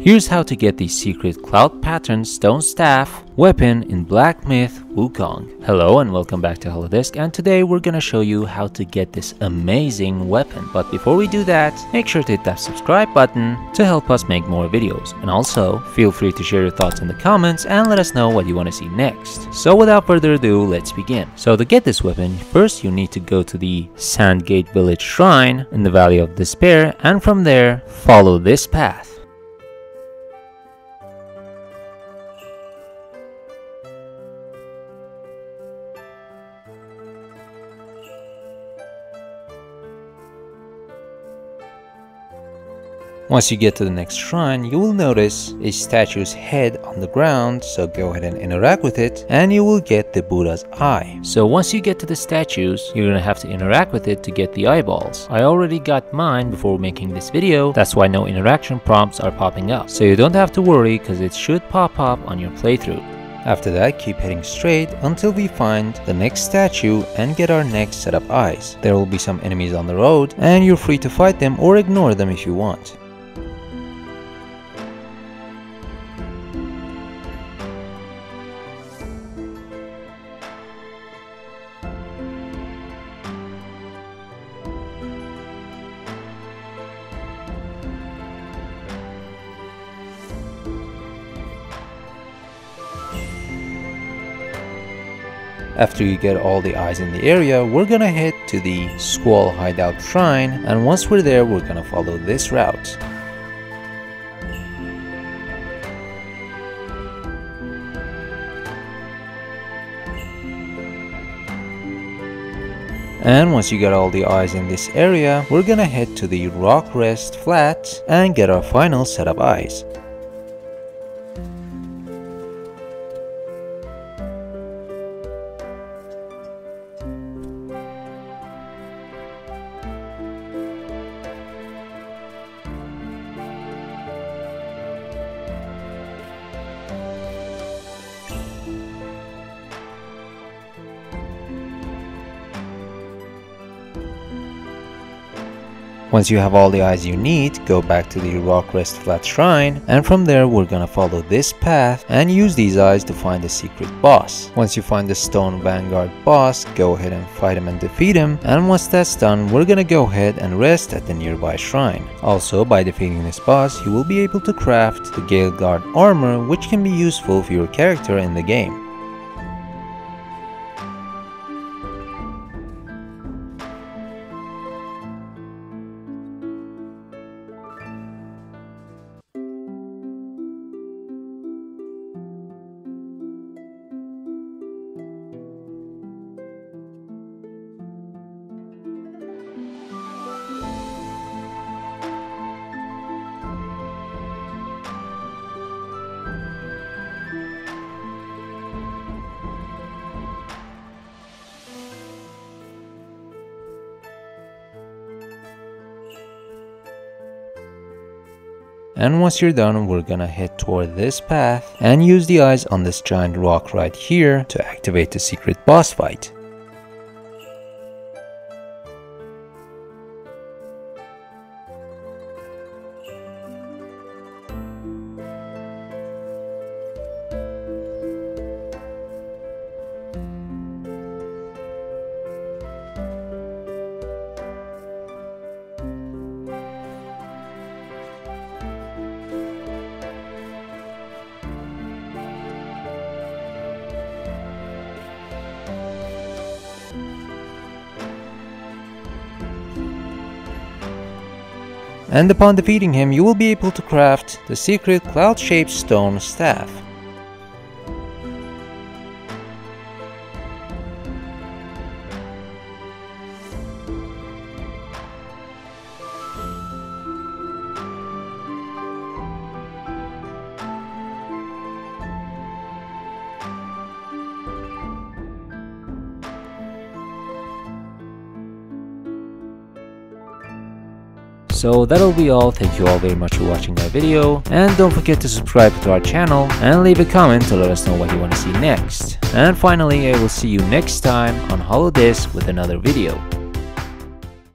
Here's how to get the secret Cloud Patterned Stone Staff weapon in Black Myth Wukong. Hello and welcome back to Hollow Disc, and today we're gonna show you how to get this amazing weapon. But before we do that, make sure to hit that subscribe button to help us make more videos. And also, feel free to share your thoughts in the comments and let us know what you want to see next. So without further ado, let's begin. So to get this weapon, first you need to go to the Sandgate Village Shrine in the Valley of Despair, and from there, follow this path. Once you get to the next shrine, you will notice a statue's head on the ground, so go ahead and interact with it, and you will get the Buddha's eye. So once you get to the statues, you're gonna have to interact with it to get the eyeballs. I already got mine before making this video, that's why no interaction prompts are popping up. So you don't have to worry, because it should pop up on your playthrough. After that, keep heading straight until we find the next statue and get our next set of eyes. There will be some enemies on the road, and you're free to fight them or ignore them if you want. After you get all the eyes in the area, we're gonna head to the Squall Hideout Shrine, and once we're there, we're gonna follow this route. And once you get all the eyes in this area, we're gonna head to the Rockrest Flats and get our final set of eyes. Once you have all the eyes you need, go back to the Rockrest Flat Shrine, and from there we're gonna follow this path and use these eyes to find the secret boss. Once you find the Stone Vanguard boss, go ahead and fight him and defeat him, and once that's done, we're gonna go ahead and rest at the nearby shrine. Also, by defeating this boss, you will be able to craft the Galeguard armor, which can be useful for your character in the game. And once you're done, we're gonna head toward this path and use the eyes on this giant rock right here to activate the secret boss fight. And upon defeating him, you will be able to craft the secret cloud-shaped stone staff. So that'll be all. Thank you all very much for watching our video, and don't forget to subscribe to our channel and leave a comment to let us know what you want to see next. And finally, I will see you next time on Hollow Disc with another video.